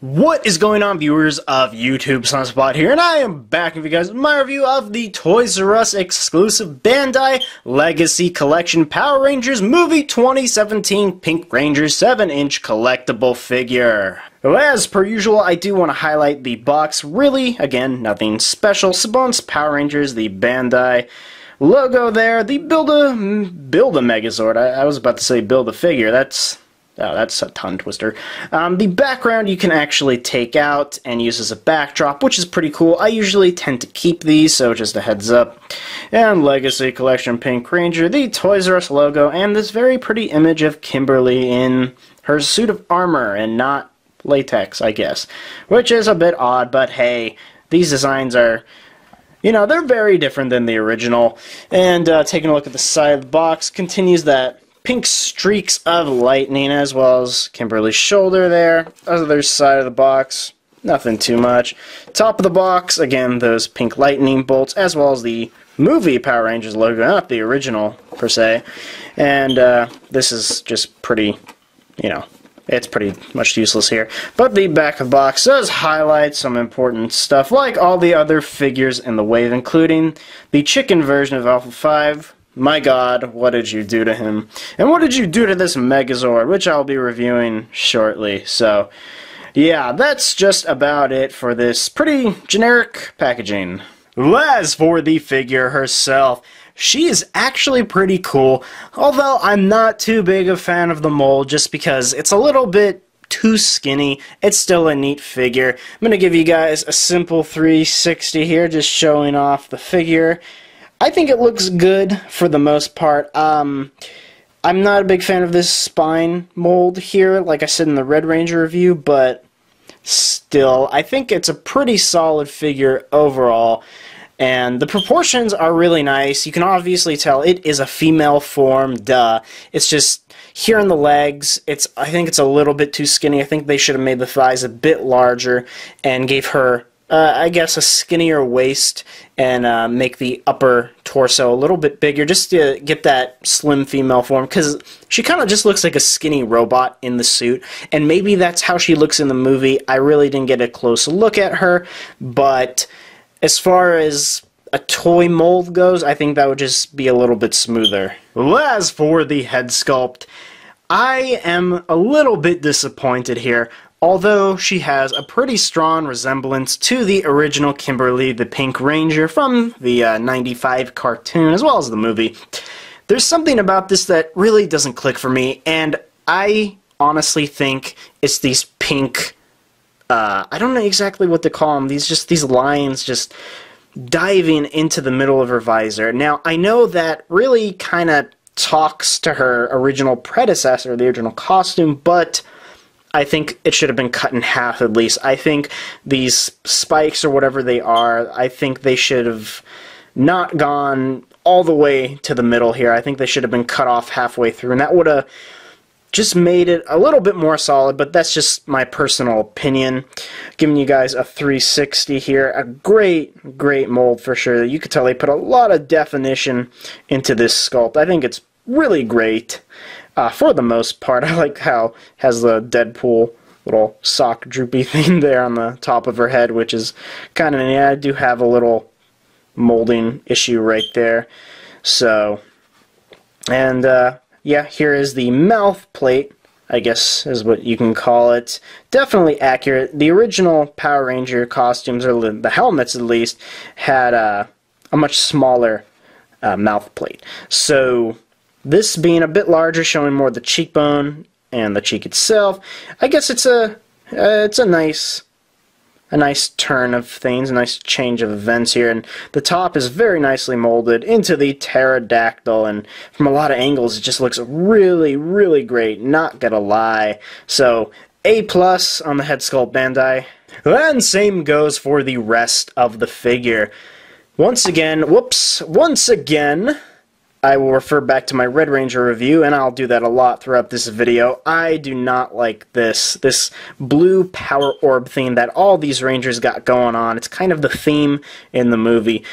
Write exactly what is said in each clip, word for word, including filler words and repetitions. What is going on, viewers of YouTube? SunSpot here, and I am back with you guys with my review of the Toys R Us exclusive Bandai Legacy Collection Power Rangers Movie twenty seventeen Pink Ranger seven inch collectible figure. Well, as per usual, I do want to highlight the box. Really, again, nothing special. Saban's Power Rangers, the Bandai logo there, the Build-A... Build-A-Megazord. I, I was about to say Build-A-Figure. That's... Oh, that's a tongue twister. Um, the background you can actually take out and use as a backdrop, which is pretty cool. I usually tend to keep these, so just a heads up. And Legacy Collection Pink Ranger, the Toys R Us logo, and this very pretty image of Kimberly in her suit of armor and not latex, I guess. Which is a bit odd, but hey, these designs are... You know, they're very different than the original. And uh, taking a look at the side of the box continues that... Pink streaks of lightning, as well as Kimberly's shoulder there. Other side of the box, nothing too much. Top of the box, again, those pink lightning bolts, as well as the movie Power Rangers logo, not the original, per se. And uh, this is just pretty, you know, it's pretty much useless here. But the back of the box does highlight some important stuff, like all the other figures in the wave, including the chicken version of Alpha five, My God, what did you do to him? And what did you do to this Megazord, which I'll be reviewing shortly. So, yeah, that's just about it for this pretty generic packaging. As for the figure herself, she is actually pretty cool, although I'm not too big a fan of the mold just because it's a little bit too skinny. It's still a neat figure. I'm going to give you guys a simple three sixty here, just showing off the figure. I think it looks good for the most part. Um, I'm not a big fan of this spine mold here, like I said in the Red Ranger review, but still, I think it's a pretty solid figure overall. And the proportions are really nice. You can obviously tell it is a female form, duh. It's just here in the legs, it's I think it's a little bit too skinny. I think they should have made the thighs a bit larger and gave her... Uh, I guess a skinnier waist and uh, make the upper torso a little bit bigger just to get that slim female form, because she kind of just looks like a skinny robot in the suit, and maybe that's how she looks in the movie. I really didn't get a close look at her, but as far as a toy mold goes, I think that would just be a little bit smoother. As for the head sculpt, I am a little bit disappointed here. Although she has a pretty strong resemblance to the original Kimberly the Pink Ranger from the uh, ninety-five cartoon, as well as the movie, there's something about this that really doesn't click for me, and I honestly think it's these pink, uh, I don't know exactly what to call them, these, just, these lines just diving into the middle of her visor. Now, I know that really kind of talks to her original predecessor, the original costume, but... I think it should have been cut in half at least. I think these spikes or whatever they are, I think they should have not gone all the way to the middle here. I think they should have been cut off halfway through, and that would have just made it a little bit more solid, but that's just my personal opinion. Giving you guys a three sixty here. A great, great mold for sure. You could tell they put a lot of definition into this sculpt. I think it's really great. Uh, for the most part, I like how it has the Deadpool little sock droopy thing there on the top of her head, which is kind of, yeah, I do have a little molding issue right there. So, and uh, yeah, here is the mouth plate, I guess is what you can call it. Definitely accurate. The original Power Ranger costumes, or the helmets at least, had uh, a much smaller uh, mouth plate. So... This being a bit larger, showing more the cheekbone and the cheek itself, I guess it's a uh, it's a nice a nice turn of things, a nice change of events here. And the top is very nicely molded into the pterodactyl, and from a lot of angles, it just looks really, really great. Not gonna lie. So A plus on the head sculpt, Bandai. And same goes for the rest of the figure. Once again, whoops. Once again. I will refer back to my Red Ranger review, and I'll do that a lot throughout this video. I do not like this, this blue power orb thing that all these Rangers got going on. It's kind of the theme in the movie.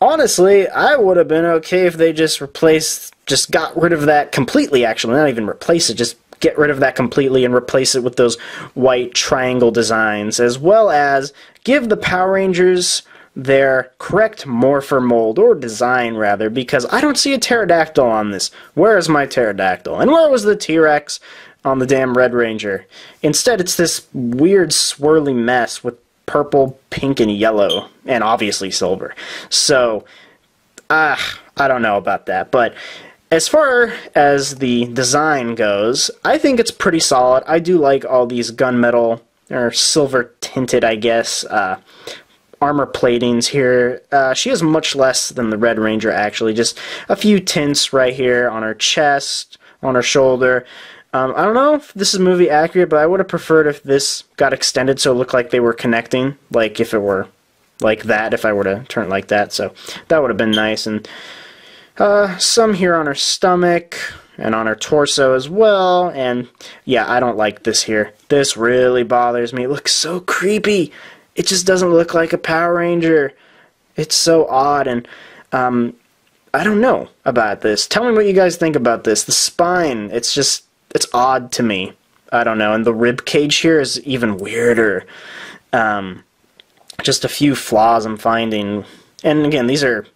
Honestly, I would have been okay if they just replaced, just got rid of that completely, actually. Not even replace it, just get rid of that completely and replace it with those white triangle designs, as well as give the Power Rangers their correct morpher mold, or design rather, because I don't see a pterodactyl on this. Where is my pterodactyl? And where was the T-Rex on the damn Red Ranger? Instead, it's this weird swirly mess with purple, pink, and yellow, and obviously silver. So, uh, I don't know about that, but as far as the design goes, I think it's pretty solid. I do like all these gunmetal, or silver-tinted, I guess, uh, armor platings here. Uh, she has much less than the Red Ranger, actually. Just a few tints right here on her chest, on her shoulder. Um, I don't know if this is movie accurate, but I would have preferred if this got extended so it looked like they were connecting, like if it were like that, if I were to turn it like that. So that would have been nice. And uh, some here on her stomach and on her torso as well. And yeah, I don't like this here. This really bothers me. It looks so creepy. It just doesn't look like a Power Ranger. It's so odd. And um, I don't know about this. Tell me what you guys think about this. The spine, it's just... it's odd to me. I don't know. And the rib cage here is even weirder. Um, just a few flaws I'm finding. And again, these are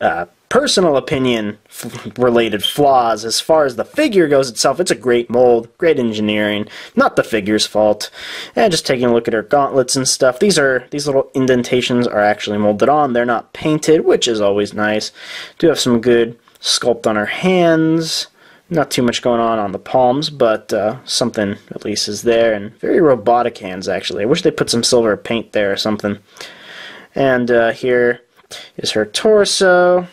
uh, personal opinion f related flaws. As far as the figure goes itself, it's a great mold, great engineering. Not the figure's fault. And just taking a look at her gauntlets and stuff. These are these little indentations are actually molded on. They're not painted, which is always nice. Do have some good sculpt on her hands. Not too much going on on the palms, but uh, something at least is there. And very robotic hands, actually. I wish they put some silver paint there or something. And uh, here is her torso.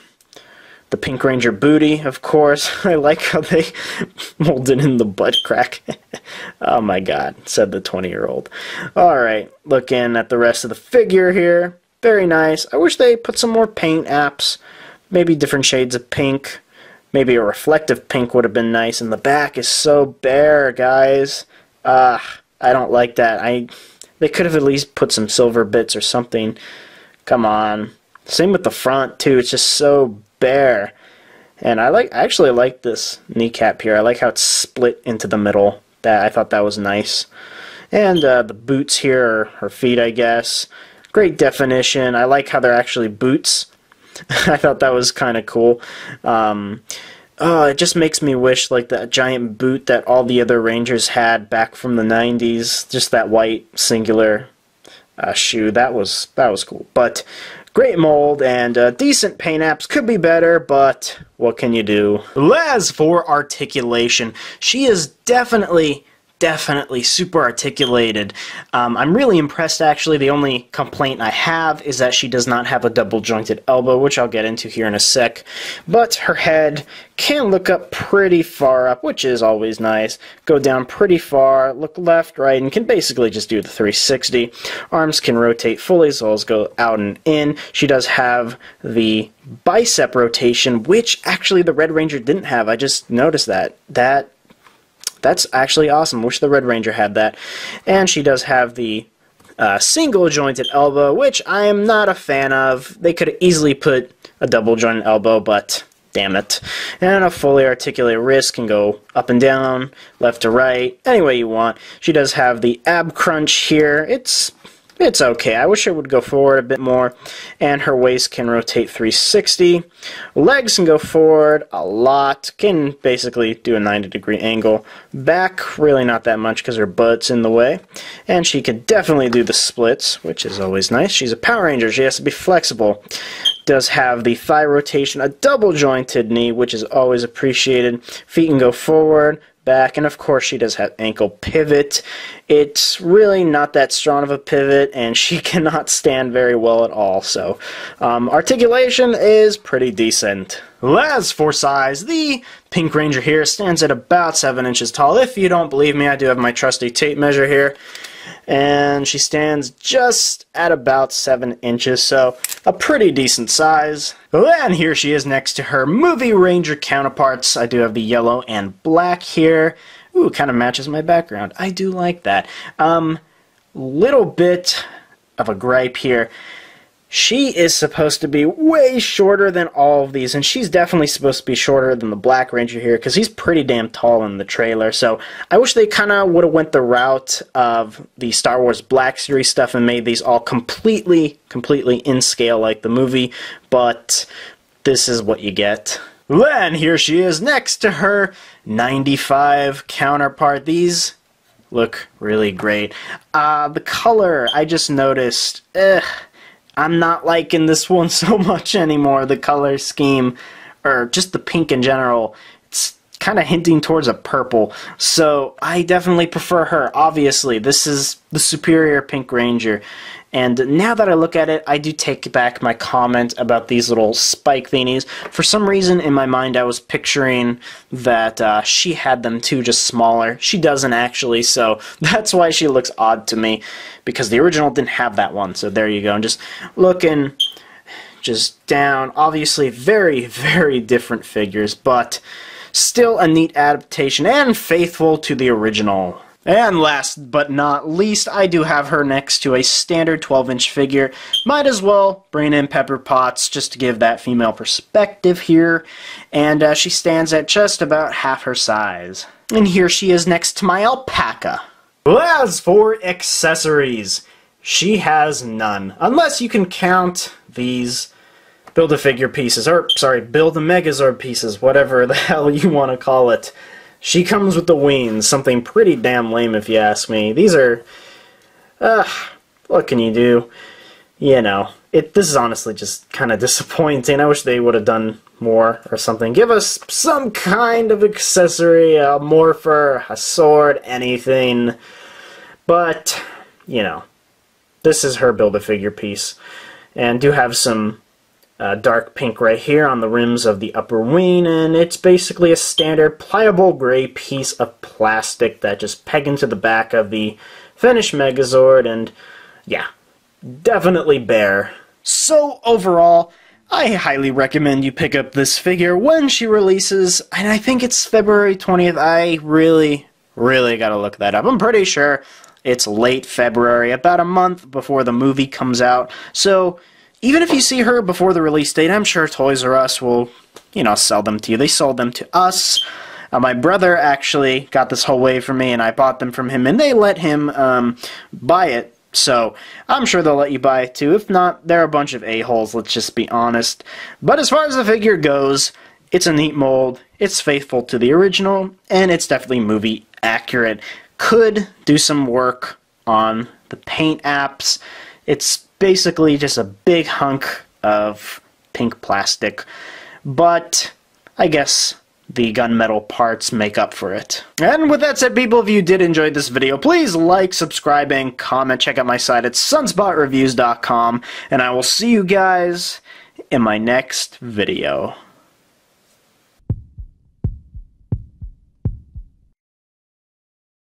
The Pink Ranger booty, of course. I like how they molded in the butt crack. Oh my god, said the twenty-year-old. Alright, looking at the rest of the figure here. Very nice. I wish they put some more paint apps. Maybe different shades of pink. Maybe a reflective pink would have been nice, and the back is so bare, guys. Ah, uh, I don't like that. I They could have at least put some silver bits or something. Come on. Same with the front, too. It's just so bare. And I like. I actually like this kneecap here. I like how it's split into the middle. That I thought that was nice. And uh, the boots here, or her feet, I guess. Great definition. I like how they're actually boots. I thought that was kind of cool. Um, oh, it just makes me wish, like, that giant boot that all the other Rangers had back from the nineties. Just that white, singular uh, shoe. That was that was cool. But great mold and uh, decent paint apps. Could be better, but what can you do? As for articulation, she is definitely... definitely super articulated. Um, I'm really impressed, actually. The only complaint I have is that she does not have a double jointed elbow, which I'll get into here in a sec. But her head can look up pretty far up, which is always nice. Go down pretty far, look left, right, and can basically just do the three sixty. Arms can rotate fully, so those go out and in. She does have the bicep rotation, which actually the Red Ranger didn't have. I just noticed that. That That's actually awesome. Wish the Red Ranger had that. And she does have the uh, single jointed elbow, which I am not a fan of. They could have easily put a double jointed elbow, but damn it. And a fully articulated wrist can go up and down, left to right, any way you want. She does have the ab crunch here. It's it's okay. I wish it would go forward a bit more. And her waist can rotate three sixty. Legs can go forward a lot. Can basically do a ninety degree angle. Back, really not that much because her butt's in the way. And she can definitely do the splits, which is always nice. She's a Power Ranger. She has to be flexible. Does have the thigh rotation, a double jointed knee, which is always appreciated. Feet can go forward, back, and of course she does have ankle pivot. It's really not that strong of a pivot, and she cannot stand very well at all, so um, articulation is pretty decent. As for size, the Pink Ranger here stands at about seven inches tall. If you don't believe me, I do have my trusty tape measure here, and she stands just at about seven inches, so a pretty decent size. And here she is next to her movie Ranger counterparts. I do have the yellow and black here. Ooh, kind of matches my background. I do like that. Um, little bit of a gripe here. she is supposed to be way shorter than all of these, and she's definitely supposed to be shorter than the Black Ranger here, because he's pretty damn tall in the trailer. So I wish they kind of would have went the route of the Star Wars Black Series stuff and made these all completely, completely in scale like the movie, but this is what you get. Then here she is next to her ninety-five counterpart. These look really great. Uh, the color, I just noticed, ugh, I'm not liking this one so much anymore. The color scheme, or just the pink in general, it's kind of hinting towards a purple. So I definitely prefer her. Obviously, this is the superior Pink Ranger. And now that I look at it, I do take back my comment about these little spike thingies. For some reason, in my mind, I was picturing that uh, she had them too, just smaller. She doesn't actually, so that's why she looks odd to me, because the original didn't have that one. So there you go. And just looking just down. Obviously, very, very different figures, but still a neat adaptation and faithful to the original. And last but not least, I do have her next to a standard twelve inch figure. Might as well bring in Pepper Potts just to give that female perspective here. And uh, she stands at just about half her size. And here she is next to my alpaca. As for accessories, she has none. Unless you can count these Build-A-Figure pieces, or sorry, Build-A-Megazord pieces, whatever the hell you want to call it. She comes with the wings, something pretty damn lame if you ask me. These are, uh, what can you do? You know, it. This is honestly just kind of disappointing. I wish they would have done more or something. Give us some kind of accessory, a morpher, a sword, anything. But, you know, this is her Build-A-Figure piece. And do have some Uh, dark pink right here on the rims of the upper wing, and it's basically a standard pliable gray piece of plastic that just pegs into the back of the finished Megazord, and yeah, definitely bare. So overall, I highly recommend you pick up this figure when she releases, and I think it's February twentieth. I really, really gotta look that up. I'm pretty sure it's late February, about a month before the movie comes out, so even if you see her before the release date, I'm sure Toys R Us will, you know, sell them to you. They sold them to us. Uh, my brother actually got this whole wave for me, and I bought them from him, and they let him um, buy it. So I'm sure they'll let you buy it too. If not, they're a bunch of a-holes, let's just be honest. But as far as the figure goes, it's a neat mold, it's faithful to the original, and it's definitely movie accurate. Could do some work on the paint apps. It's basically just a big hunk of pink plastic, but I guess the gunmetal parts make up for it. And with that said, people, if you did enjoy this video, please like, subscribe, and comment. Check out my site at sunspot reviews dot com, and I will see you guys in my next video.